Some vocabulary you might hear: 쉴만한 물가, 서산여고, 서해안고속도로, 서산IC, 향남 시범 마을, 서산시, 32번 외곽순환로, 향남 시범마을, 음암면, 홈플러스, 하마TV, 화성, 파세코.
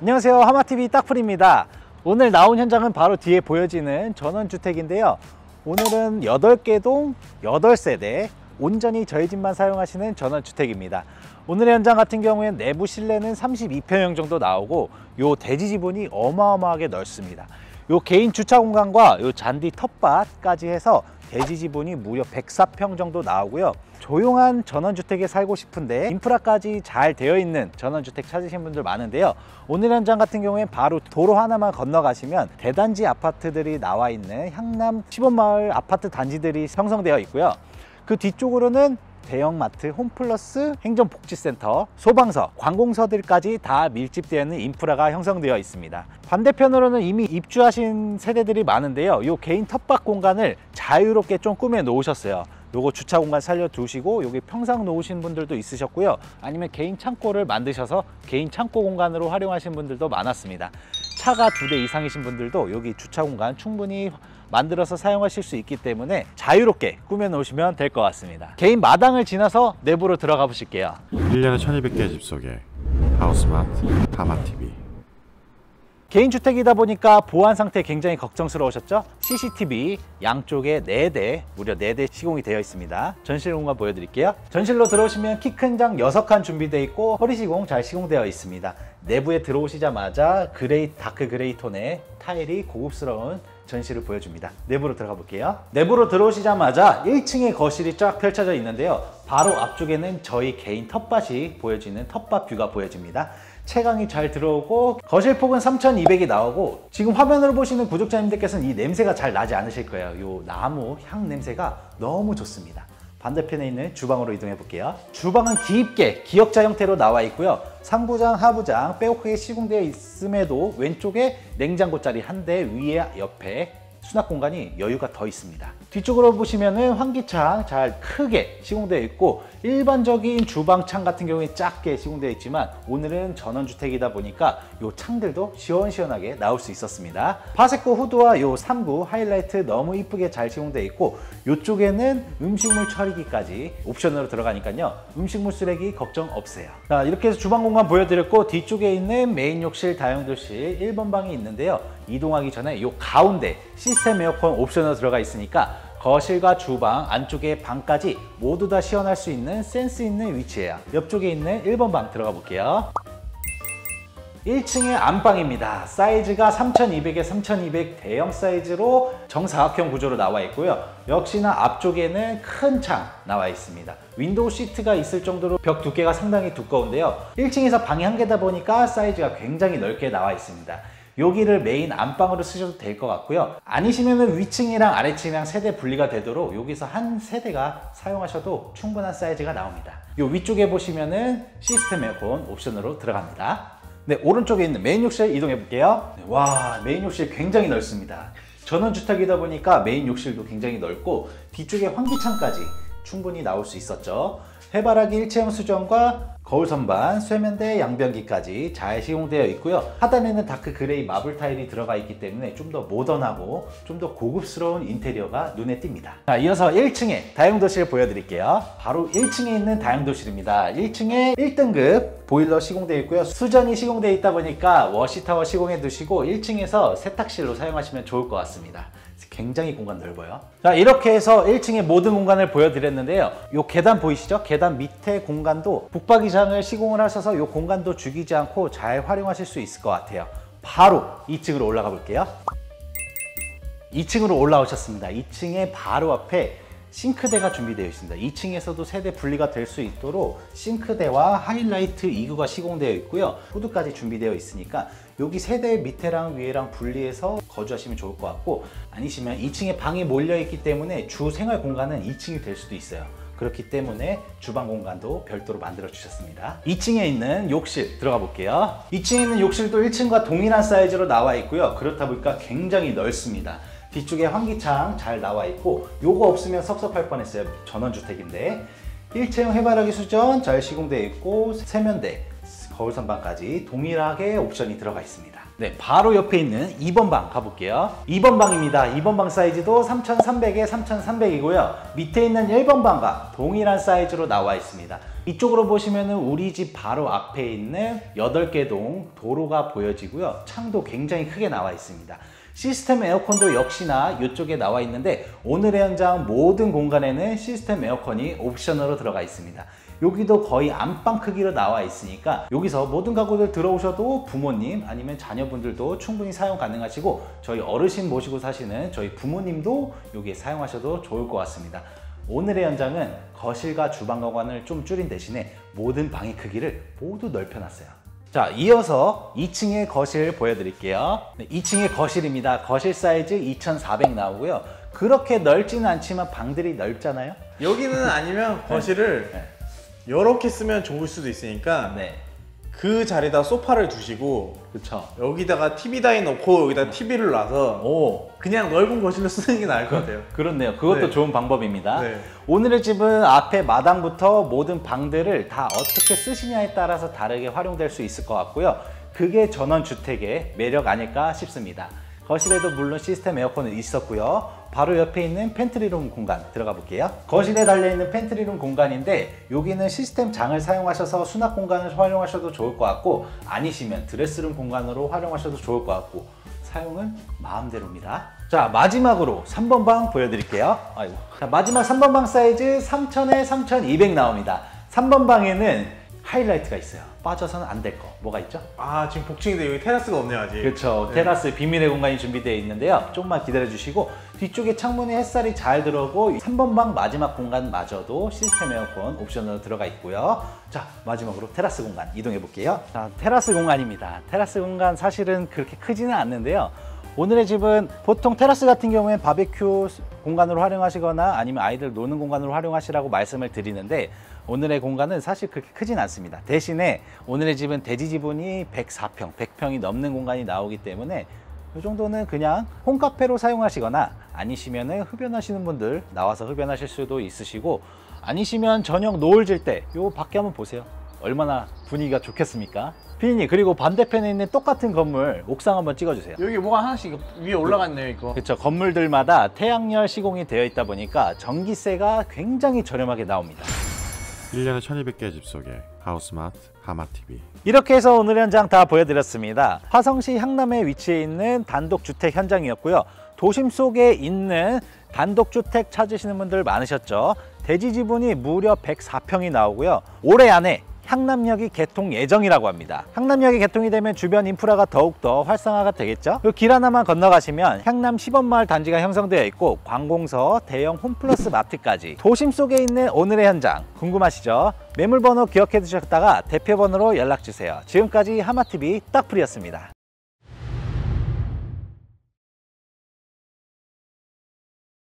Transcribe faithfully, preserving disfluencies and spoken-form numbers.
안녕하세요, 하마티비 딱풀입니다. 오늘 나온 현장은 바로 뒤에 보여지는 전원주택인데요, 오늘은 여덟 개 동 여덟 세대 온전히 저희 집만 사용하시는 전원주택입니다. 오늘의 현장 같은 경우엔 내부 실내는 삼십이 평형 정도 나오고 요 대지 지분이 어마어마하게 넓습니다. 요 개인 주차 공간과 요 잔디 텃밭까지 해서 대지 지분이 무려 백사 평 정도 나오고요. 조용한 전원주택에 살고 싶은데 인프라까지 잘 되어 있는 전원주택 찾으신 분들 많은데요, 오늘 현장 같은 경우엔 바로 도로 하나만 건너가시면 대단지 아파트들이 나와 있는 향남 시범마을 아파트 단지들이 형성되어 있고요. 그 뒤쪽으로는 대형마트, 홈플러스, 행정복지센터, 소방서, 관공서들까지 다 밀집되어 있는 인프라가 형성되어 있습니다. 반대편으로는 이미 입주하신 세대들이 많은데요, 이 개인 텃밭 공간을 자유롭게 좀 꾸며 놓으셨어요. 요거 주차 공간 살려 두시고 여기 평상 놓으신 분들도 있으셨고요, 아니면 개인 창고를 만드셔서 개인 창고 공간으로 활용하신 분들도 많았습니다. 차가 두 대 이상이신 분들도 여기 주차 공간 충분히 만들어서 사용하실 수 있기 때문에 자유롭게 꾸며 놓으시면 될 것 같습니다. 개인 마당을 지나서 내부로 들어가 보실게요. 일 년에 천이백 개의 집 속에 하우스마트 하마티비. 개인주택이다 보니까 보안 상태 굉장히 걱정스러우셨죠? 씨씨티비 양쪽에 네 대, 무려 네 대 시공이 되어 있습니다. 전실 공간 보여드릴게요. 전실로 들어오시면 키 큰 장 여섯 칸 준비되어 있고 허리 시공 잘 시공되어 있습니다. 내부에 들어오시자마자 그레이, 다크 그레이 톤의 타일이 고급스러운 전실을 보여줍니다. 내부로 들어가 볼게요. 내부로 들어오시자마자 일 층의 거실이 쫙 펼쳐져 있는데요, 바로 앞쪽에는 저희 개인 텃밭이 보여지는 텃밭 뷰가 보여집니다. 채광이 잘 들어오고 거실폭은 삼천이백이 나오고, 지금 화면으로 보시는 구독자님들께서는 이 냄새가 잘 나지 않으실 거예요. 이 나무 향 냄새가 너무 좋습니다. 반대편에 있는 주방으로 이동해 볼게요. 주방은 깊게 기역자 형태로 나와 있고요, 상부장, 하부장 빼곡하게 시공되어 있음에도 왼쪽에 냉장고 자리 한 대, 위에 옆에 수납 공간이 여유가 더 있습니다. 뒤쪽으로 보시면은 환기창 잘 크게 시공되어 있고, 일반적인 주방창 같은 경우에 작게 시공되어 있지만 오늘은 전원주택이다 보니까 요 창들도 시원시원하게 나올 수 있었습니다. 파세코 후드와 요 삼 구 하이라이트 너무 이쁘게 잘 시공되어 있고, 요쪽에는 음식물 처리기까지 옵션으로 들어가니까요, 음식물 쓰레기 걱정 없어요. 자, 이렇게 해서 주방 공간 보여드렸고, 뒤쪽에 있는 메인 욕실, 다용도실 일 번 방이 있는데요, 이동하기 전에 요 가운데 시스템 에어컨 옵션으로 들어가 있으니까 거실과 주방 안쪽에 방까지 모두 다 시원할 수 있는 센스 있는 위치예요. 옆쪽에 있는 일 번 방 들어가 볼게요. 일 층의 안방입니다. 사이즈가 삼천이백에 삼천이백 대형 사이즈로 정사각형 구조로 나와 있고요, 역시나 앞쪽에는 큰 창 나와 있습니다. 윈도우 시트가 있을 정도로 벽 두께가 상당히 두꺼운데요, 일 층에서 방이 한 개다 보니까 사이즈가 굉장히 넓게 나와 있습니다. 여기를 메인 안방으로 쓰셔도 될 것 같고요, 아니시면은 위층이랑 아래층이랑 세대 분리가 되도록 여기서 한 세대가 사용하셔도 충분한 사이즈가 나옵니다. 요 위쪽에 보시면은 시스템 에어컨 옵션으로 들어갑니다. 네, 오른쪽에 있는 메인 욕실 이동해 볼게요. 와, 메인 욕실 굉장히 넓습니다. 전원주택이다 보니까 메인 욕실도 굉장히 넓고 뒤쪽에 환기창까지 충분히 나올 수 있었죠. 해바라기 일체형 수전과 거울 선반, 쇠면대, 양변기까지 잘 시공되어 있고요, 하단에는 다크 그레이 마블 타일이 들어가 있기 때문에 좀 더 모던하고 좀 더 고급스러운 인테리어가 눈에 띕니다. 자, 이어서 일 층에 다용도실 보여드릴게요. 바로 일 층에 있는 다용도실입니다. 일 층에 일 등급 보일러 시공되어 있고요, 수전이 시공되어 있다 보니까 워시타워 시공해 두시고 일 층에서 세탁실로 사용하시면 좋을 것 같습니다. 굉장히 공간 넓어요. 자, 이렇게 해서 일 층의 모든 공간을 보여드렸는데요, 요 계단 보이시죠? 계단 밑에 공간도 북박이장을 시공을 하셔서 요 공간도 죽이지 않고 잘 활용하실 수 있을 것 같아요. 바로 이 층으로 올라가 볼게요. 이 층으로 올라오셨습니다. 이 층의 바로 앞에 싱크대가 준비되어 있습니다. 이 층에서도 세대 분리가 될 수 있도록 싱크대와 하이라이트 이 구가 시공되어 있고요, 후드까지 준비되어 있으니까 여기 세대 밑에랑 위에랑 분리해서 거주하시면 좋을 것 같고, 아니시면 이 층에 방이 몰려있기 때문에 주 생활 공간은 이 층이 될 수도 있어요. 그렇기 때문에 주방 공간도 별도로 만들어 주셨습니다. 이 층에 있는 욕실 들어가 볼게요. 이 층에 있는 욕실도 일 층과 동일한 사이즈로 나와 있고요, 그렇다 보니까 굉장히 넓습니다. 뒤쪽에 환기창 잘 나와 있고, 요거 없으면 섭섭할 뻔했어요. 전원주택인데 일 체형 해바라기 수전 잘 시공되어 있고, 세면대, 거울 선반까지 동일하게 옵션이 들어가 있습니다. 네, 바로 옆에 있는 이 번 방 가볼게요. 이 번 방입니다. 이 번 방 사이즈도 삼천삼백에 삼천삼백이고요 밑에 있는 일 번 방과 동일한 사이즈로 나와 있습니다. 이쪽으로 보시면은 우리 집 바로 앞에 있는 여덟 개 동 도로가 보여지고요, 창도 굉장히 크게 나와 있습니다. 시스템 에어컨도 역시나 이쪽에 나와 있는데, 오늘의 현장 모든 공간에는 시스템 에어컨이 옵션으로 들어가 있습니다. 여기도 거의 안방 크기로 나와 있으니까 여기서 모든 가구들 들어오셔도 부모님 아니면 자녀분들도 충분히 사용 가능하시고, 저희 어르신 모시고 사시는 저희 부모님도 여기에 사용하셔도 좋을 것 같습니다. 오늘의 현장은 거실과 주방 공간을 좀 줄인 대신에 모든 방의 크기를 모두 넓혀놨어요. 자, 이어서 이 층의 거실 보여드릴게요. 네, 이 층의 거실입니다. 거실 사이즈 이천사백 나오고요. 그렇게 넓지는 않지만 방들이 넓잖아요. 여기는 아니면 거실을 네. 네. 이렇게 쓰면 좋을 수도 있으니까 네. 그 자리에다 소파를 두시고, 그쵸. 여기다가 티비다이 넣고 여기다 티비를 놔서 오. 그냥 넓은 거실로 쓰는 게 나을 것 같아요. 그렇네요. 그것도 네. 좋은 방법입니다. 네. 오늘의 집은 앞에 마당부터 모든 방들을 다 어떻게 쓰시냐에 따라서 다르게 활용될 수 있을 것 같고요. 그게 전원주택의 매력 아닐까 싶습니다. 거실에도 물론 시스템 에어컨은 있었고요. 바로 옆에 있는 팬트리룸 공간 들어가 볼게요. 거실에 달려있는 팬트리룸 공간인데, 여기는 시스템 장을 사용하셔서 수납 공간을 활용하셔도 좋을 것 같고, 아니시면 드레스룸 공간으로 활용하셔도 좋을 것 같고, 사용은 마음대로입니다. 자, 마지막으로 삼 번 방 보여드릴게요. 아이고. 자, 마지막 삼 번 방 사이즈 삼천에 삼천이백 나옵니다. 삼 번 방에는 하이라이트가 있어요. 빠져서는 안 될 거. 뭐가 있죠? 아, 지금 복층인데 여기 테라스가 없네요, 아직. 그렇죠. 네. 테라스 비밀의 공간이 준비되어 있는데요. 조금만 기다려주시고, 뒤쪽에 창문에 햇살이 잘 들어오고, 삼 번 방 마지막 공간마저도 시스템 에어컨 옵션으로 들어가 있고요. 자, 마지막으로 테라스 공간 이동해 볼게요. 자, 테라스 공간입니다. 테라스 공간 사실은 그렇게 크지는 않는데요. 오늘의 집은 보통 테라스 같은 경우엔 바베큐 공간으로 활용하시거나 아니면 아이들 노는 공간으로 활용하시라고 말씀을 드리는데, 오늘의 공간은 사실 그렇게 크진 않습니다. 대신에 오늘의 집은 대지 지분이 백사 평, 백 평이 넘는 공간이 나오기 때문에 이 정도는 그냥 홈카페로 사용하시거나, 아니시면 흡연하시는 분들 나와서 흡연하실 수도 있으시고, 아니시면 저녁 노을 질 때 요 밖에 한번 보세요. 얼마나 분위기가 좋겠습니까? 피디님, 그리고 반대편에 있는 똑같은 건물 옥상 한번 찍어주세요. 여기 뭐가 하나씩 위에 올라갔네요, 이거. 그렇죠. 건물들마다 태양열 시공이 되어 있다 보니까 전기세가 굉장히 저렴하게 나옵니다. 일 년에 천이백 개 집 소개, 하우스마트 하마티비. 이렇게 해서 오늘 현장 다 보여드렸습니다. 화성시 향남에 위치해 있는 단독주택 현장이었고요. 도심 속에 있는 단독주택 찾으시는 분들 많으셨죠. 대지 지분이 무려 백사 평이 나오고요. 올해 안에 향남역이 개통 예정이라고 합니다. 향남역이 개통이 되면 주변 인프라가 더욱더 활성화가 되겠죠. 그 길 하나만 건너가시면 향남 시범 마을 단지가 형성되어 있고, 관공서, 대형 홈플러스 마트까지 도심 속에 있는 오늘의 현장 궁금하시죠? 매물번호 기억해 두셨다가 대표번호로 연락주세요. 지금까지 하마티비 딱풀이었습니다.